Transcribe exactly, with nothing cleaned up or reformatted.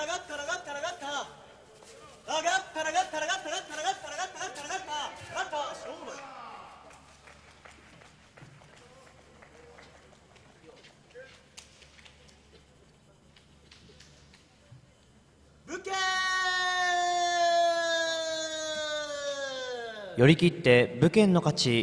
がったらがったらがったらがったらがったらがったらがったらがったらがったらがったらがったらがった勝負。武家寄り切って武家の勝ち。